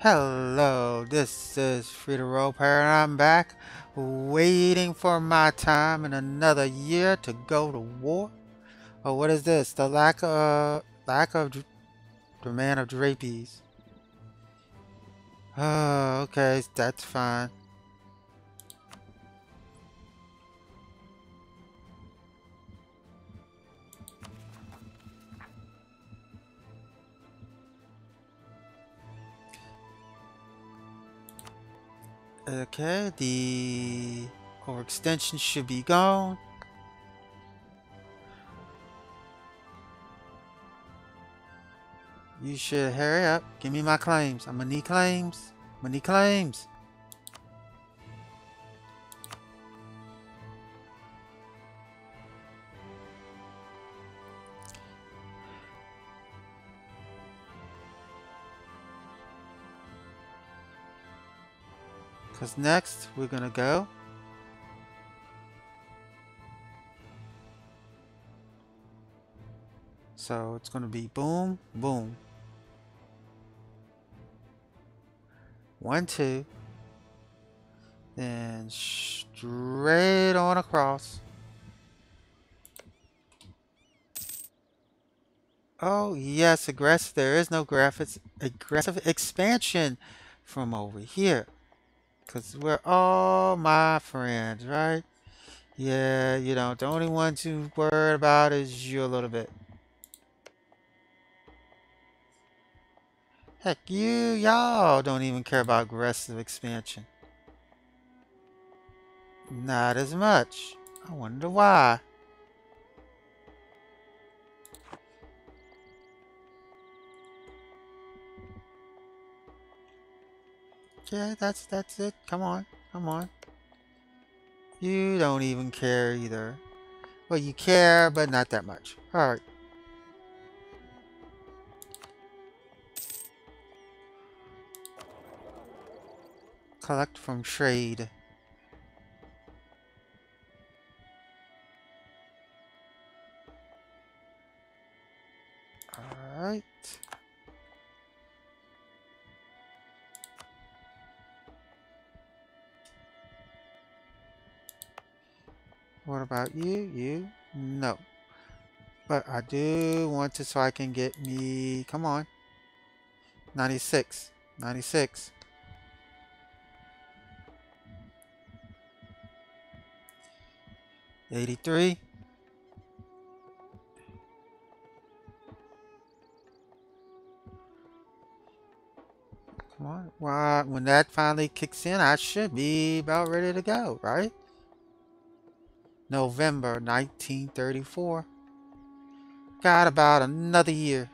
Hello, this is Free the Roleplayer and I'm back, waiting for my time in another year to go to war. Oh, what is this? The lack of demand of drapees. Oh, okay, that's fine. Okay, the overextension should be gone. You should hurry up. Give me my claims. I'm gonna need claims. I'm gonna need claims. Because next we're gonna go so it's gonna be boom boom 1 2 then straight on across. Oh yes, aggressive. There is no graphics aggressive expansion from over here. Because we're all my friends, right? Yeah, you know, the only one to worry about is you a little bit. Heck, y'all don't even care about aggressive expansion. Not as much. I wonder why. Yeah, that's it. Come on, come on. You don't even care either. Well, you care, but not that much. All right. Collect from trade. All right. What about you? You? No. But I do want to so I can get me... Come on. 96. 96. $83. Come on. Well, when that finally kicks in, I should be about ready to go, right? November 1934. Got about another year.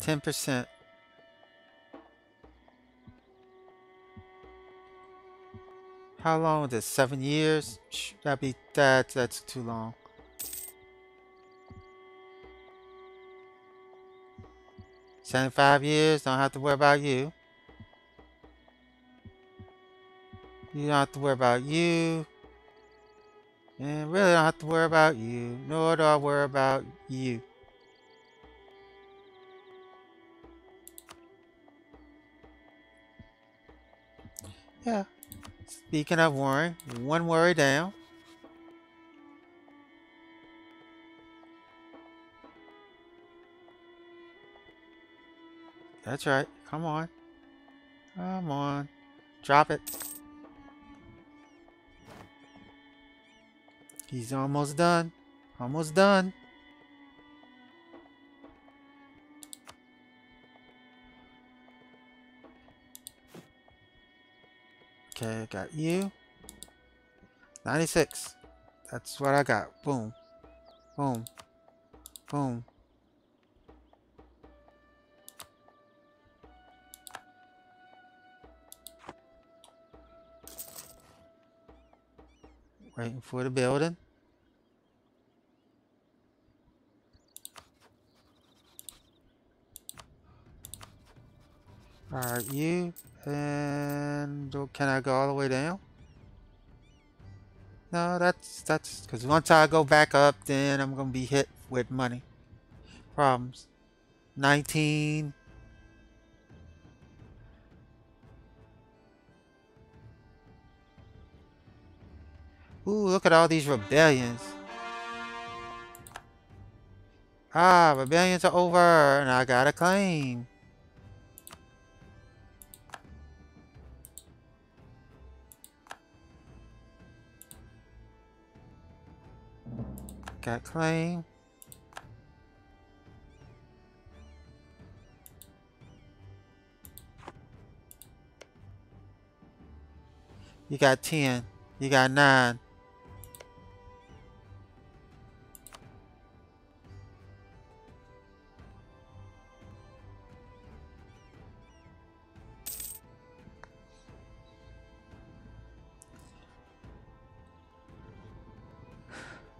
Ten %. How long is this? 7 years? That'd be that's too long. Same 5 years, don't have to worry about you. You don't have to worry about you. And really don't have to worry about you. Nor do I worry about you. Yeah. Speaking of worrying, one worry down. That's right. Come on. Come on. Drop it. He's almost done. Almost done. Okay, I got you. 96. That's what I got. Boom. Boom. Boom. Waiting for the building. Are you? And can I go all the way down? No, that's because once I go back up, then I'm gonna be hit with money problems. 19. Ooh, look at all these rebellions. Ah, rebellions are over, and I got a claim. Got claim. You got 10. You got 9.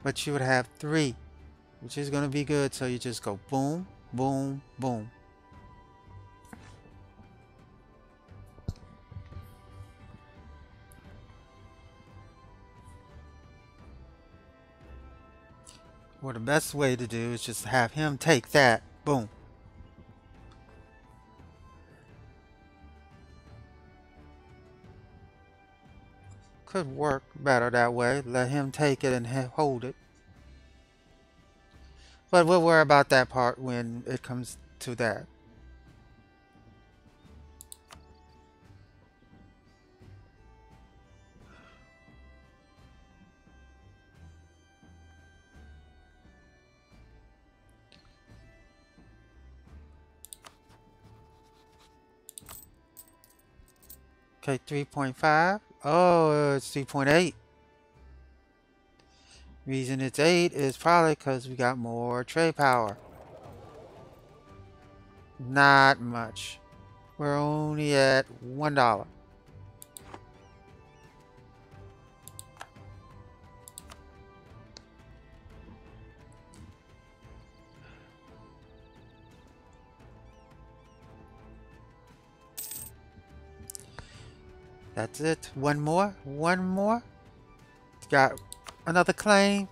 But you would have 3, which is going to be good. So you just go boom, boom, boom. Well, the best way to do is just have him take that. Boom. Could work better that way. Let him take it and hold it. But we'll worry about that part when it comes to that. Okay, 3.5. Oh, it's 3.8. Reason it's 8 is probably because we got more trade power. Not much. We're only at $1. That's it. One more. One more. Got another claim.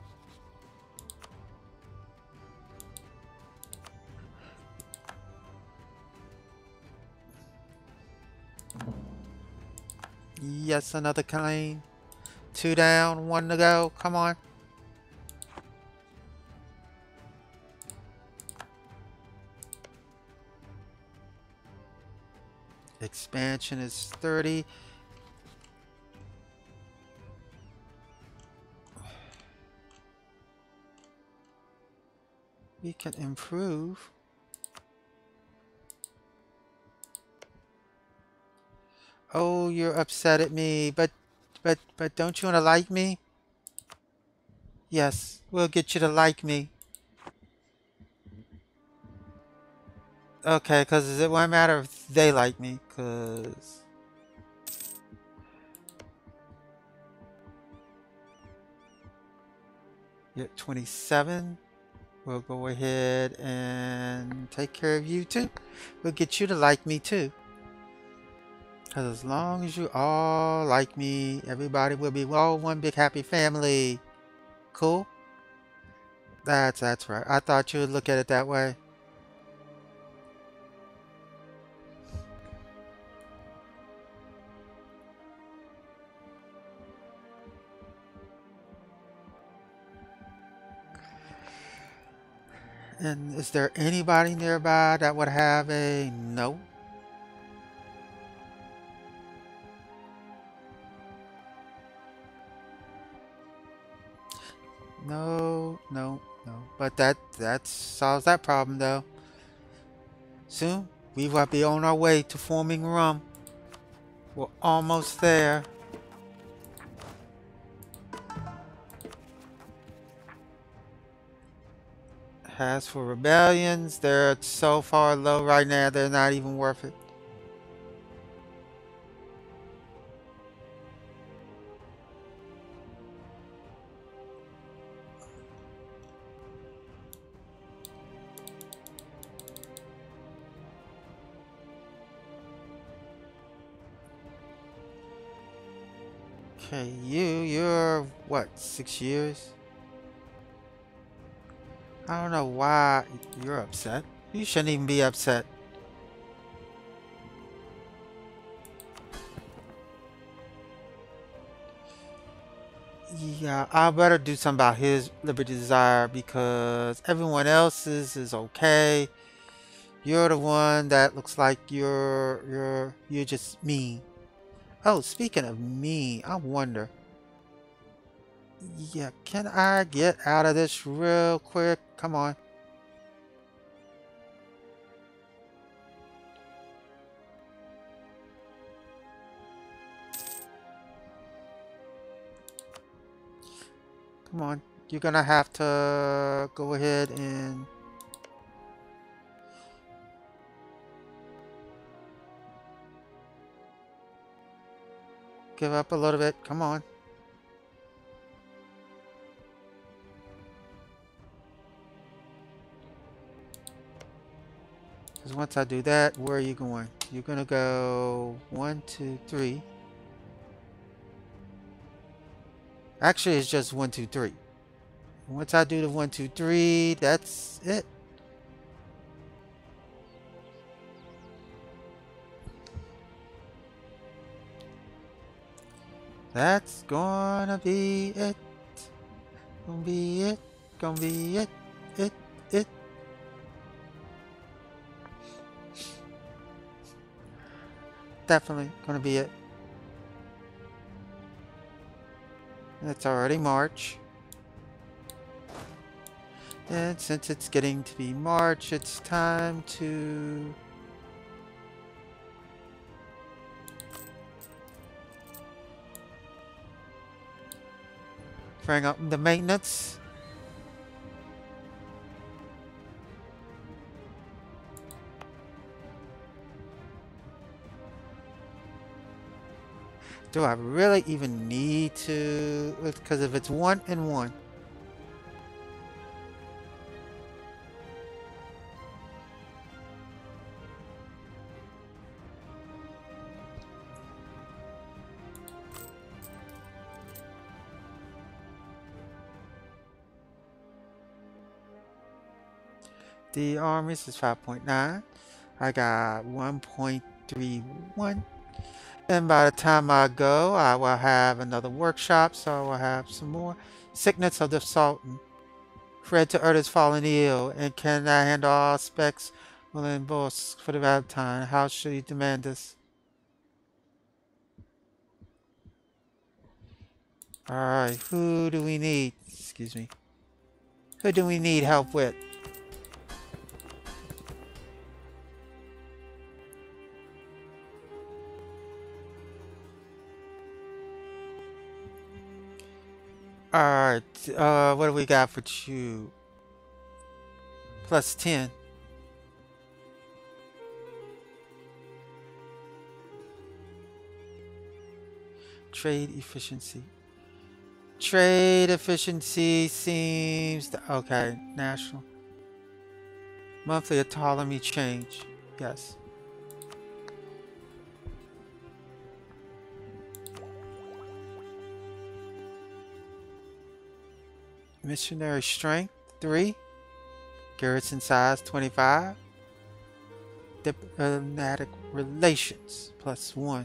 Yes, another claim. 2 down. 1 to go. Come on. Expansion is 30. We can improve. Oh, you're upset at me, but don't you want to like me? Yes, we'll get you to like me. Okay, because it won't matter if they like me, because... You're at 27. We'll go ahead and take care of you too. We'll get you to like me too. Because as long as you all like me, everybody will be all one big happy family. Cool? That's right. I thought you would look at it that way. And is there anybody nearby that would have a no? No. But that solves that problem though. Soon we will be on our way to forming Rum. We're almost there. As for rebellions, they're so far low right now, they're not even worth it. Okay, you're what, 6 years? I don't know why you're upset. You shouldn't even be upset. Yeah, I better do something about his liberty desire, because everyone else's is okay. You're the one that looks like you're just mean. Oh, speaking of mean, I wonder. Yeah, can I get out of this real quick? Come on. Come on, you're gonna have to go ahead and... give up a little bit, come on. Because once I do that, where are you going? You're gonna go 1, 2, 3. Actually, it's just 1, 2, 3. Once I do the 1, 2, 3, that's it. That's gonna be it. Gonna be it. Gonna be it. It. Definitely gonna be it. It's already March. And since it's getting to be March, it's time to... bring up the maintenance. Do I really even need to? Because if it's 1 and 1. The armies is 5.9. I got 1.31. And by the time I go, I will have another workshop, so I will have some more. Sickness of the Sultan. Fred to Earth is fallen ill, and can I handle all specs will emboss for the Valentine? How should you demand this? Alright, who do we need? Excuse me. Who do we need help with? Alright, what do we got for you? Plus 10. Trade efficiency. Trade efficiency seems to, okay, national. Monthly autonomy change. Yes. Missionary strength 3, garrison size 25, diplomatic relations plus 1.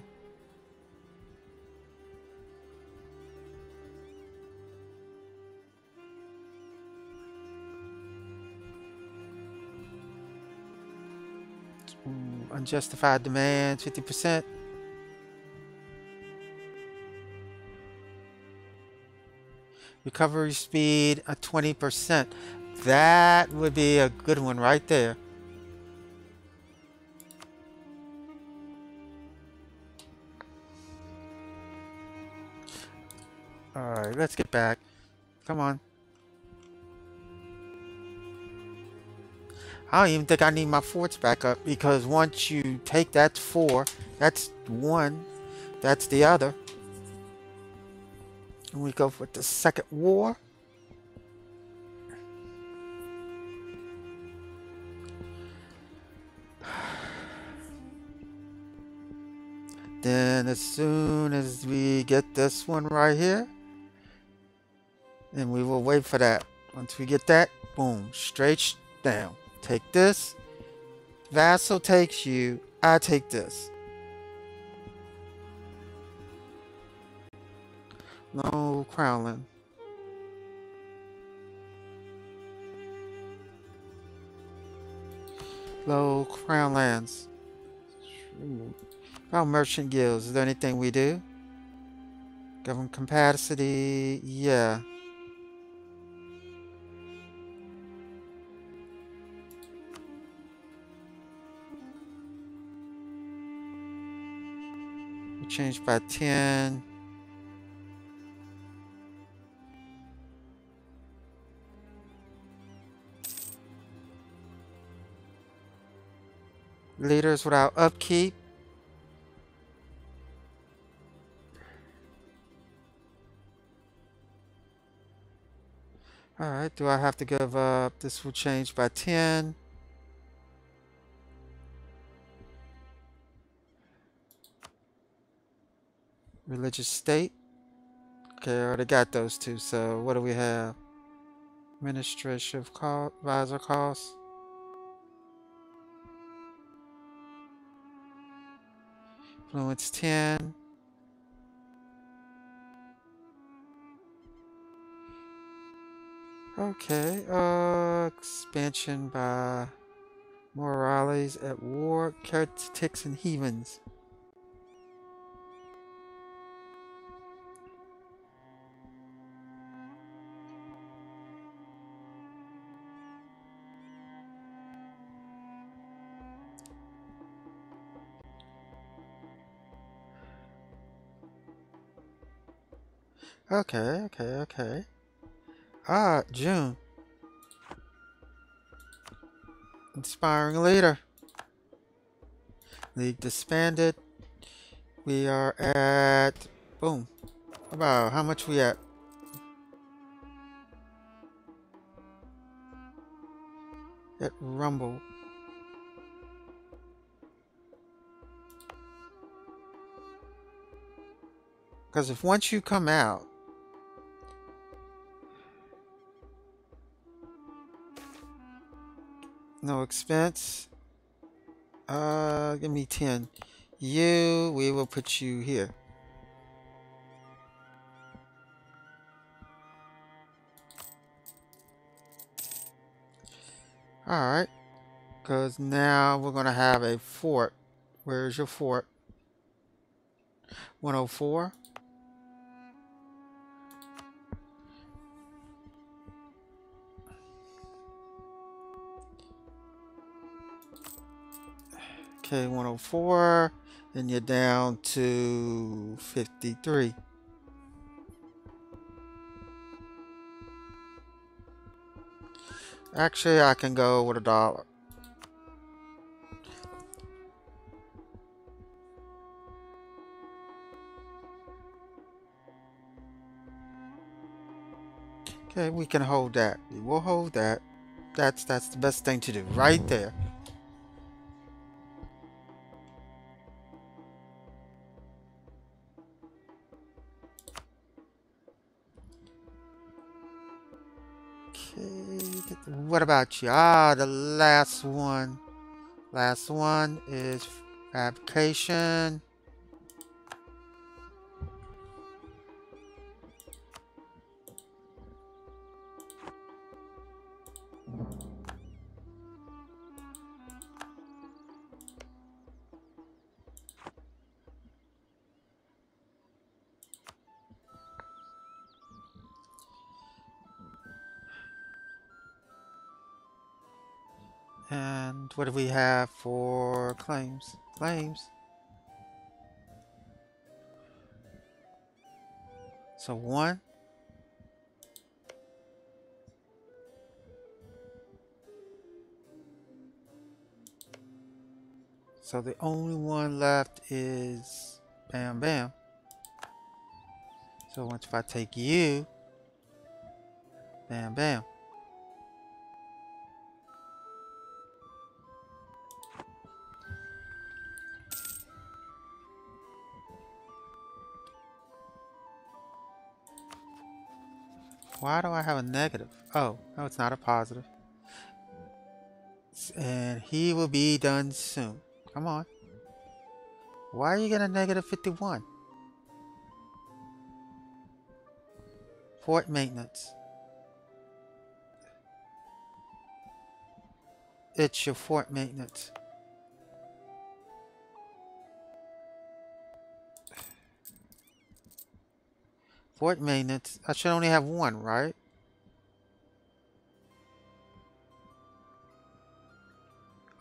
Unjustified demands 50%. Recovery speed at 20%. That would be a good one right there. Alright, let's get back. Come on. I don't even think I need my forts back up, because once you take that 4, that's 1, that's the other. And we go for the second war. Then as soon as we get this one right here, then we will wait for that. Once we get that, boom, straight down. Take this. Vassal takes you. I take this. No crowning. Low crown lands. About merchant guilds. Is there anything we do? Government capacity. Yeah. We change by 10. Leaders without upkeep. All right, do I have to give up? This will change by 10. Religious state. Okay, I already got those two. So what do we have? Administrative cost, advisor costs. Influence 10. Okay, expansion by Morales at war, heretics and heathens. Okay. Ah, June. Inspiring leader. League disbanded. We are at... Boom. Wow, how much we at? At Rumble. Because if once you come out... No expense. Give me 10. You, we will put you here. Alright. Because now we're going to have a fort. Where's your fort? 104. Okay, 104, and you're down to 53. Actually, I can go with $1. Okay, we can hold that. We will hold that. That's the best thing to do right there. What about you? Ah, the last one. Last one is fabrication. And what do we have for claims? Claims. So 1. So the only one left is Bam Bam. So once if I take you, Bam Bam. Why do I have a negative? Oh, no, it's not a positive. And he will be done soon. Come on. Why are you getting a negative 51? Port maintenance. It's your fort maintenance. Fort maintenance. I should only have one, right?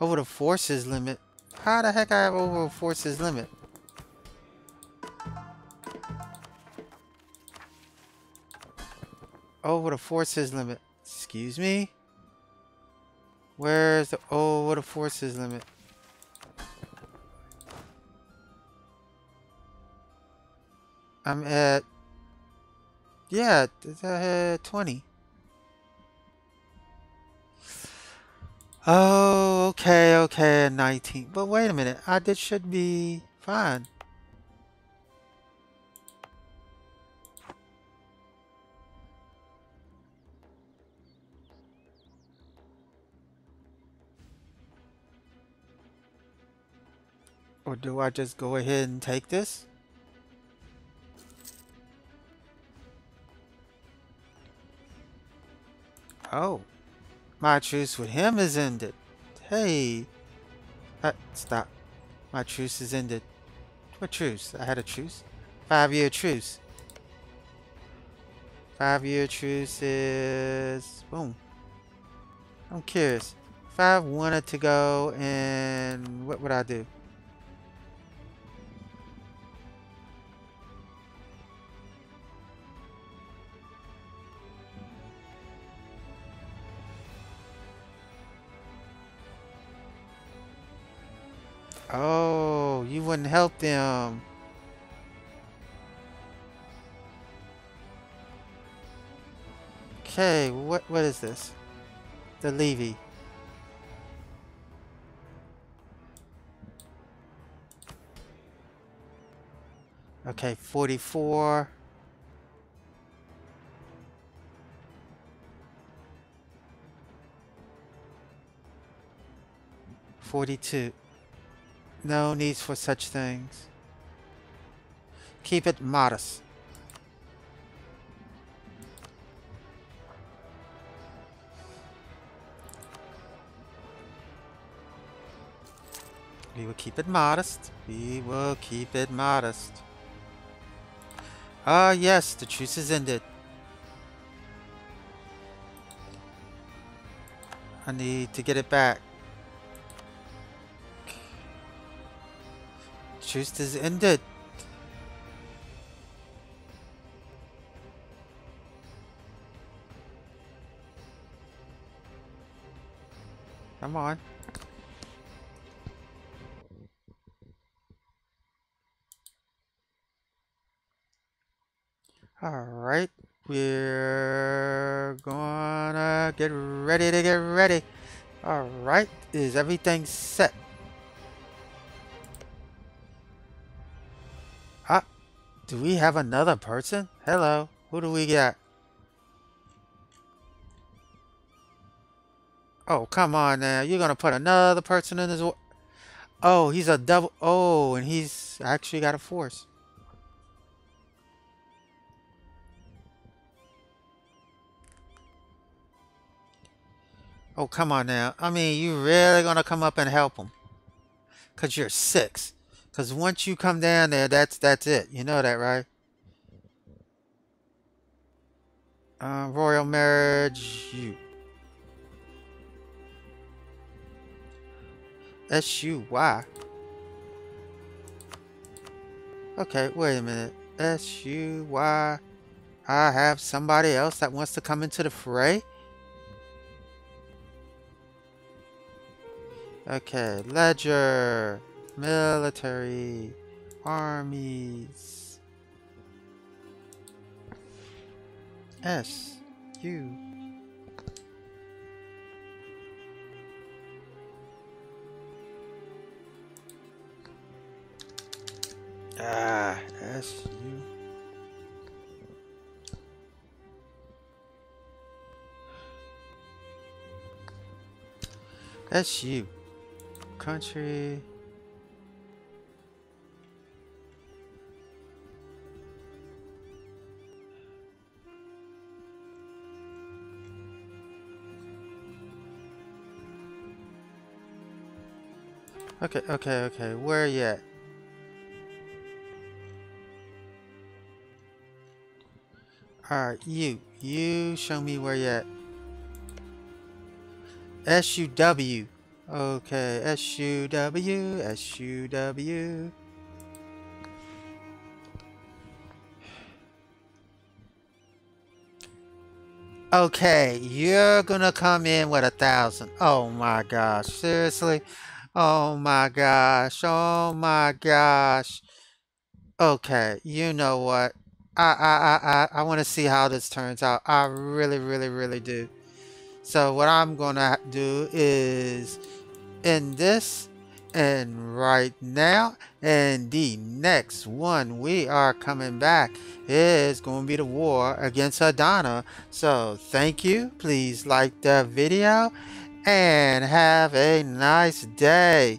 Over the forces limit. How the heck I have over a forces limit? Over the forces limit. Excuse me? Where's the over the forces limit? I'm at... Yeah, it's 20. Oh, okay, 19. But wait a minute, this should be fine. Or do I just go ahead and take this? Oh, my truce with him is ended. Hey, stop. My truce is ended. What truce? I had a truce. 5-year truce. 5-year truce is boom. I'm curious. If I wanted to go, and what would I do? Oh, you wouldn't help them. Okay, what is this? The levy. Okay, 44. "42. No needs for such things. Keep it modest. We will keep it modest. We will keep it modest." Ah, yes, the truce is ended. I need to get it back. Truce is ended. Come on. Alright, we're gonna get ready to get ready. Alright, is everything set? Do we have another person? Hello, who do we got? Oh, come on now. You're gonna put another person in this war? Oh, he's a double. Oh, and he's actually got a force. Oh, come on now. I mean, you really gonna come up and help him? 'Cause you're 6. Because once you come down there, that's it. You know that, right? Royal marriage, you. S-U-Y. Okay, wait a minute. S-U-Y. I have somebody else that wants to come into the fray? Okay, ledger. Military, armies, S, U. S, U. That's you. Country. Okay. Where are you at? Alright, you show me where you at. SUW. Okay, SUW. Okay, you're gonna come in with 1,000. Oh my gosh, seriously? Oh my gosh. Okay, you know what? I want to see how this turns out. I really do. So what I'm gonna do is end this, and right now, and the next one we are coming back is gonna be the war against Adana. So thank you. Please like the video and have a nice day.